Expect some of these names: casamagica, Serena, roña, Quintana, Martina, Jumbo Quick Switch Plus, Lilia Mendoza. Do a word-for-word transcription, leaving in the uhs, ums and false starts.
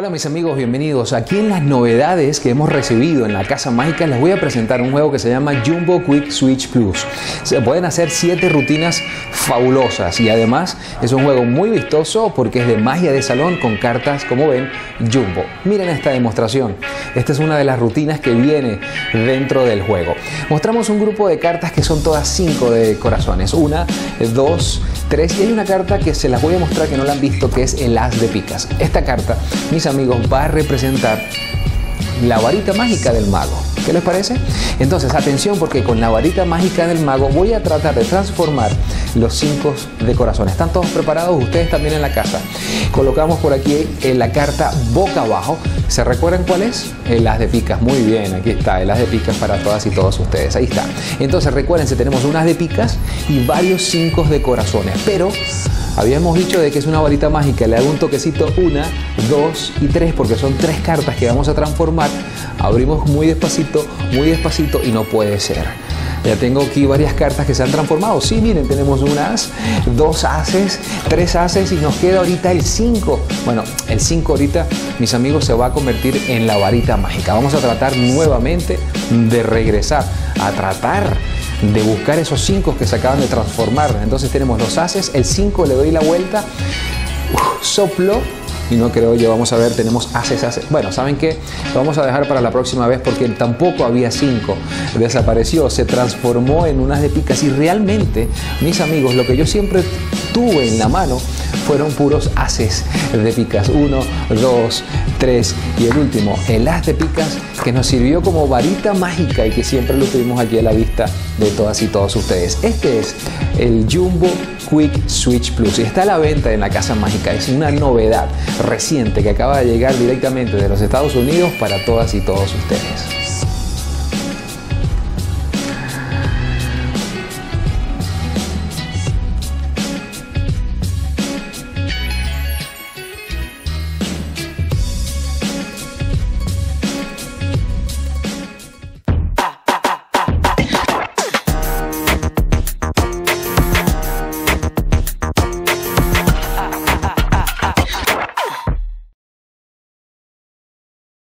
Hola mis amigos, bienvenidos. Aquí en las novedades que hemos recibido en la Casa Mágica les voy a presentar un juego que se llama Jumbo Quick Switch Plus. Se pueden hacer siete rutinas fabulosas y además es un juego muy vistoso porque es de magia de salón con cartas, como ven, Jumbo. Miren esta demostración. Esta es una de las rutinas que viene dentro del juego. Mostramos un grupo de cartas que son todas cinco de corazones. Una, dos, tres y hay una carta que se las voy a mostrar que no la han visto, que es el as de picas. Esta carta, mis amigos, va a representar la varita mágica del mago. ¿Qué les parece? Entonces, atención, porque con la varita mágica del mago voy a tratar de transformar los cinco de corazón. ¿Están todos preparados? Ustedes también en la casa. Colocamos por aquí en la carta boca abajo. ¿Se recuerdan cuál es? El as de picas. Muy bien, aquí está, el as de picas para todas y todos ustedes. Ahí está. Entonces, recuérdense, tenemos un as de picas y varios cinco de corazones. Pero habíamos dicho de que es una varita mágica. Le hago un toquecito, una, dos y tres, porque son tres cartas que vamos a transformar. Abrimos muy despacito, muy despacito y no puede ser. Ya tengo aquí varias cartas que se han transformado. Sí, miren, tenemos un as, dos ases, tres ases y nos queda ahorita el cinco. Bueno, el cinco ahorita, mis amigos, se va a convertir en la varita mágica. Vamos a tratar nuevamente de regresar, a tratar de buscar esos cinco que se acaban de transformar. Entonces tenemos los ases, el cinco, le doy la vuelta, uf, soplo. Y no creo yo, vamos a ver, tenemos ases, ases. Bueno, ¿saben qué? Lo vamos a dejar para la próxima vez porque tampoco había cinco. Desapareció, se transformó en unas de picas y realmente, mis amigos, lo que yo siempre tuve en la mano fueron puros ases de picas. Uno, dos, tres y el último, el as de picas, que nos sirvió como varita mágica y que siempre lo tuvimos aquí a la vista de todas y todos ustedes. Este es el Jumbo Quick Switch Plus y está a la venta en la Casa Mágica. Es una novedad reciente que acaba de llegar directamente de los Estados Unidos para todas y todos ustedes.